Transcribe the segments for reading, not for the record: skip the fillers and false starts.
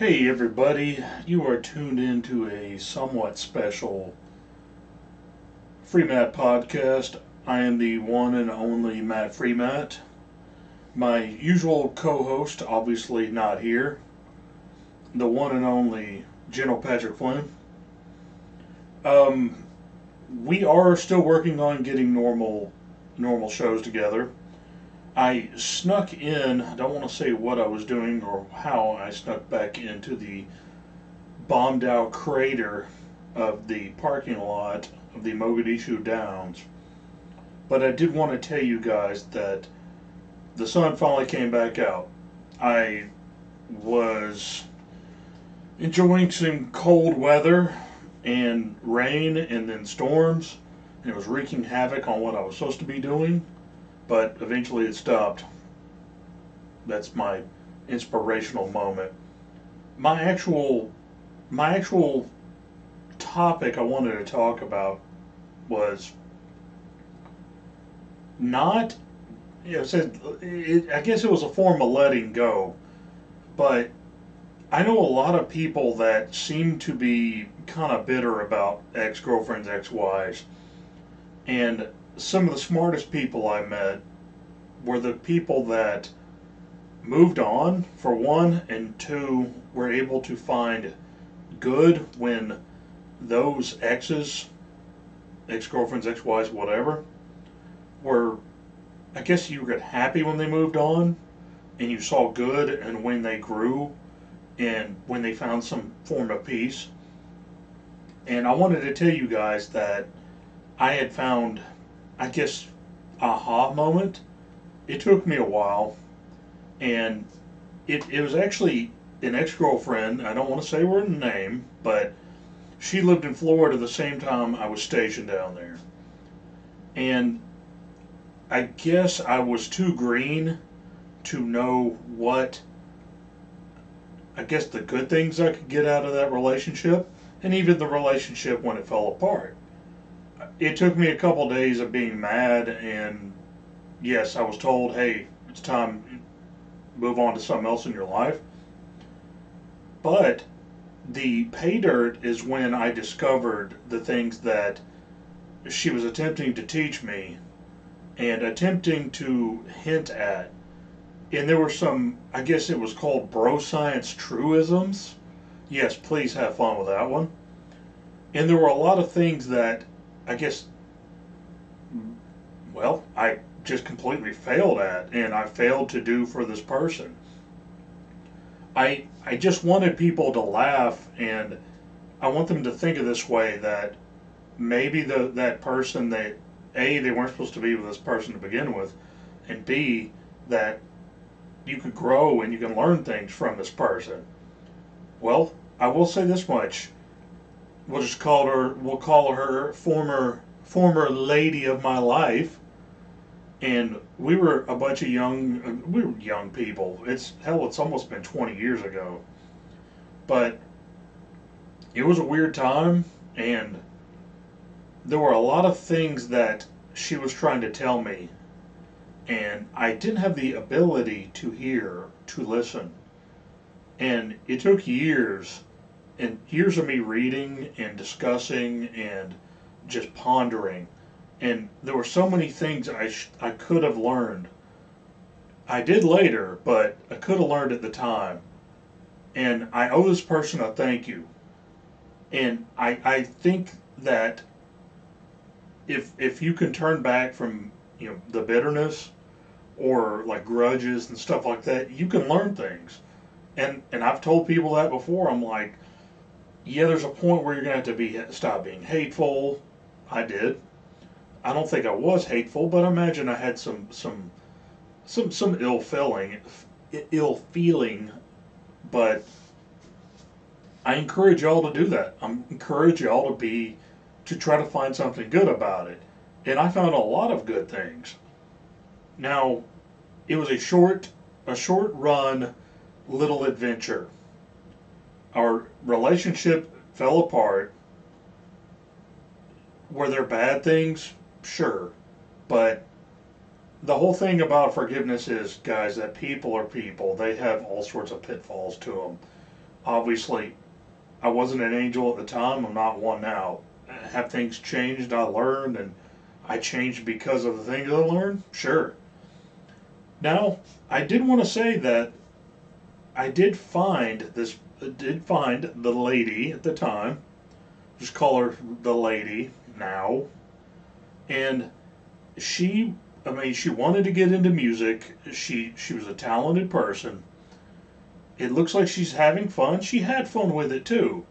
Hey everybody, you are tuned into a somewhat special FreeMatt podcast. I am the one and only Matt FreeMatt. My usual co-host, obviously not here, the one and only General Patrick Flynn. We are still working on getting normal shows together. I snuck in, I don't want to say what I was doing or how I snuck back into the bombed out crater of the parking lot of the Mogadishu Downs, but I did want to tell you guys that the sun finally came back out. I was enjoying some cold weather and rain and then storms, and it was wreaking havoc on what I was supposed to be doing. But eventually it stopped. That's my inspirational moment. My actual topic I wanted to talk about was not, you know, I guess it was a form of letting go, but I know a lot of people that seem to be kind of bitter about ex-girlfriends, ex-wives, and some of the smartest people I met were the people that moved on, for one, and two, were able to find good when those exes, ex-girlfriends, ex-wives, whatever, were, I guess you got happy when they moved on, and you saw good, and when they grew, and when they found some form of peace. And I wanted to tell you guys that I had found, I guess, aha moment. It took me a while, and it was actually an ex-girlfriend. I don't want to say her name, but she lived in Florida the same time I was stationed down there, and I guess I was too green to know what, I guess, the good things I could get out of that relationship, and even the relationship when it fell apart. It took me a couple of days of being mad, and yes, I was told, hey, it's time to move on to something else in your life. But the pay dirt is when I discovered the things that she was attempting to teach me and attempting to hint at. And there were some, I guess it was called bro science truisms. Yes, please have fun with that one. And there were a lot of things that, I guess, well, I just completely failed at, and I failed to do for this person. I just wanted people to laugh, and I want them to think of this way, that maybe that person, that A, they weren't supposed to be with this person to begin with, and B, that you could grow and you can learn things from this person. Well, I will say this much. We'll just call her, former lady of my life. And we were a bunch of young people. It's almost been 20 years ago. But it was a weird time, and there were a lot of things that she was trying to tell me, and I didn't have the ability to hear, to listen. And it took years. And years of me reading and discussing and just pondering. And there were so many things I could have learned. I did later, but I could have learned at the time. And I owe this person a thank you. And I think that if you can turn back from, you know, the bitterness or like grudges and stuff like that, you can learn things. And I've told people that before. I'm like, yeah, there's a point where you're going to have to stop being hateful. I did. I don't think I was hateful, but I imagine I had some ill feeling. But I encourage y'all to do that. I encourage y'all to try to find something good about it. And I found a lot of good things. Now, it was a short run little adventure. Our relationship fell apart. Were there bad things? Sure. But the whole thing about forgiveness is, guys, that people are people. They have all sorts of pitfalls to them. Obviously, I wasn't an angel at the time. I'm not one now. Have things changed? I learned, and I changed because of the things I learned? Sure. Now, I did want to say that I did find the lady at the time. Just call her the lady now. And she, I mean, she wanted to get into music. She was a talented person. It looks like she's having fun. She had fun with it too.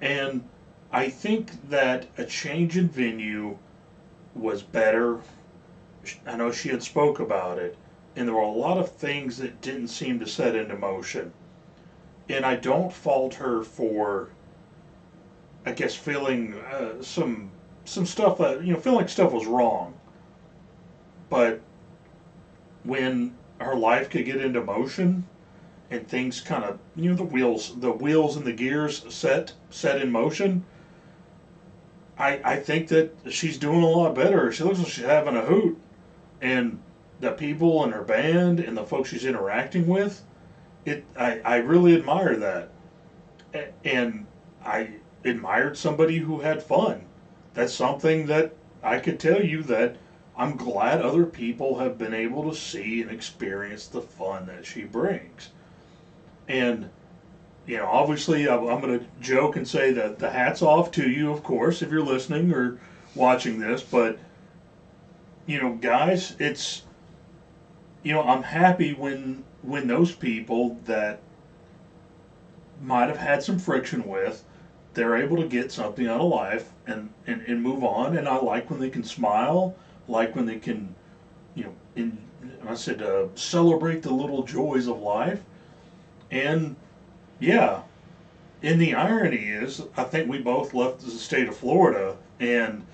And I think that a change in venue was better. I know she had spoke about it, and there were a lot of things that didn't seem to set into motion. And I don't fault her for, I guess, feeling some stuff that, you know, feeling like stuff was wrong. But when her life could get into motion and things kind of, you know, the wheels and the gears set in motion, I think that she's doing a lot better. She looks like she's having a hoot, and the people in her band and the folks she's interacting with, I really admire that. And I admired somebody who had fun. That's something that I could tell you that I'm glad other people have been able to see and experience the fun that she brings. And, you know, obviously I'm going to joke and say that the hat's off to you, of course, if you're listening or watching this. But, you know, guys, it's, you know, I'm happy when those people that might have had some friction with, they're able to get something out of life and move on. And I like when they can smile, like when they can, you know, celebrate the little joys of life. And, yeah, and the irony is, I think we both left the state of Florida, and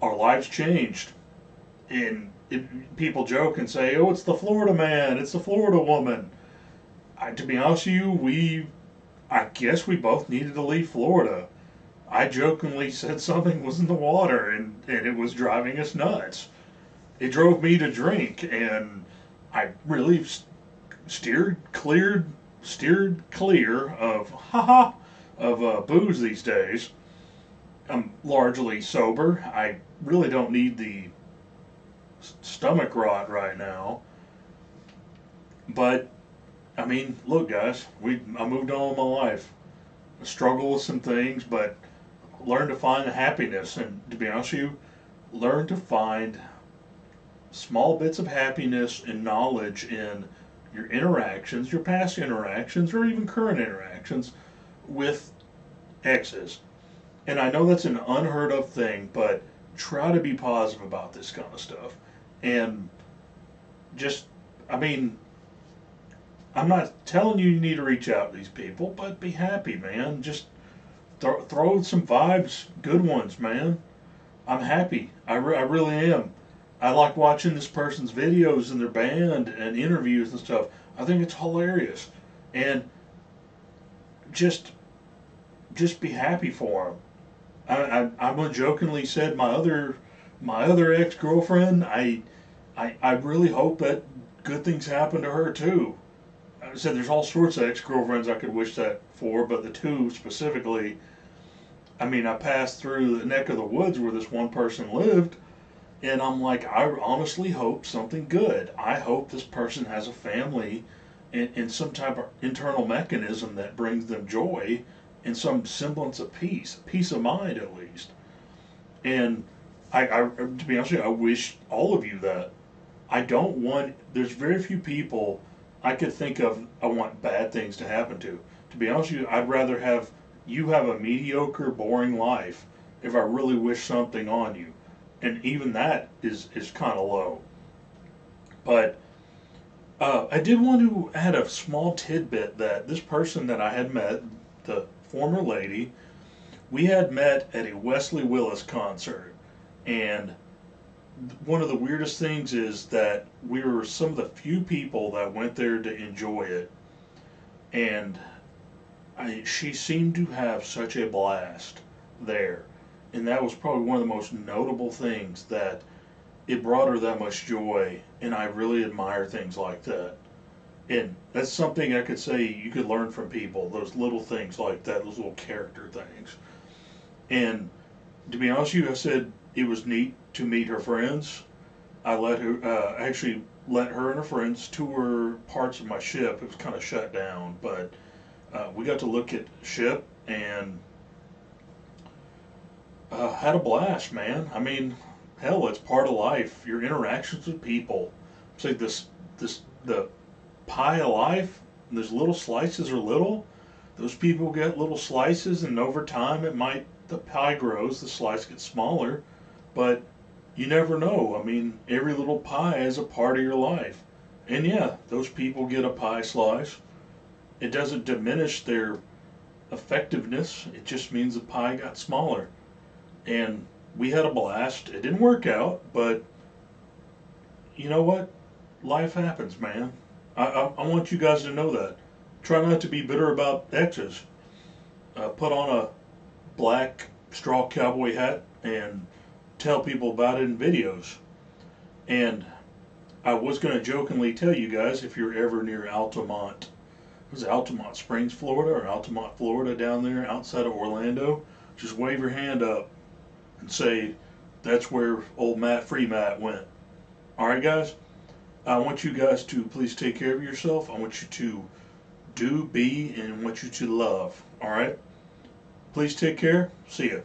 our lives changed. And people joke and say, oh, it's the Florida man, it's the Florida woman. To be honest with you, I guess we both needed to leave Florida. I jokingly said something was in the water, and it was driving us nuts. It drove me to drink, and I really steered clear of booze these days. I'm largely sober. I really don't need the stomach rot right now. But I mean, look, guys, I moved on in my life. I struggled with some things, but learned to find the happiness. And to be honest with you, learned to find small bits of happiness and knowledge in your interactions, your past interactions, or even current interactions with exes. And I know that's an unheard of thing, but try to be positive about this kind of stuff. And just, I mean, I'm not telling you need to reach out to these people, but be happy, man. Just throw some vibes, good ones, man. I'm happy. I really am. I like watching this person's videos and their band and interviews and stuff. I think it's hilarious. And just be happy for them. I jokingly said my other ex-girlfriend, I really hope that good things happen to her too. I said there's all sorts of ex-girlfriends I could wish that for, but the two specifically, I mean, I passed through the neck of the woods where this one person lived, and I'm like, I honestly hope something good. I hope this person has a family and some type of internal mechanism that brings them joy and some semblance of peace of mind at least. And I to be honest with you, I wish all of you that. There's very few people I could think of I want bad things to happen to. To be honest with you, I'd rather have you have a mediocre, boring life if I really wish something on you. And even that is kind of low. But I did want to add a small tidbit that this person that I had met, the former lady, we had met at a Wesley Willis concert. And one of the weirdest things is that we were some of the few people that went there to enjoy it. And she seemed to have such a blast there. And that was probably one of the most notable things, that it brought her that much joy, and I really admire things like that. And that's something I could say you could learn from people, those little things like that, those little character things. And to be honest with you, I said it was neat to meet her friends. I let her, actually let her and her friends tour parts of my ship. It was kind of shut down, but we got to look at the ship and had a blast, man. I mean, hell, it's part of life. Your interactions with people. It's like the pie of life, and those little slices are little. Those people get little slices, and over time it might, the pie grows, the slice gets smaller, but you never know. I mean, every little pie is a part of your life. And yeah, those people get a pie slice. It doesn't diminish their effectiveness. It just means the pie got smaller. And we had a blast. It didn't work out, but you know what? Life happens, man. I want you guys to know that. Try not to be bitter about exes. Put on a black straw cowboy hat and tell people about it in videos. And I was going to jokingly tell you guys, if you're ever near Altamonte, was it Altamonte Springs, Florida, or Altamonte, Florida, down there outside of Orlando, just wave your hand up and say, that's where old Matt FreeMatt went. All right, guys? I want you guys to please take care of yourself. I want you to do, be, and I want you to love. All right? Please take care. See ya.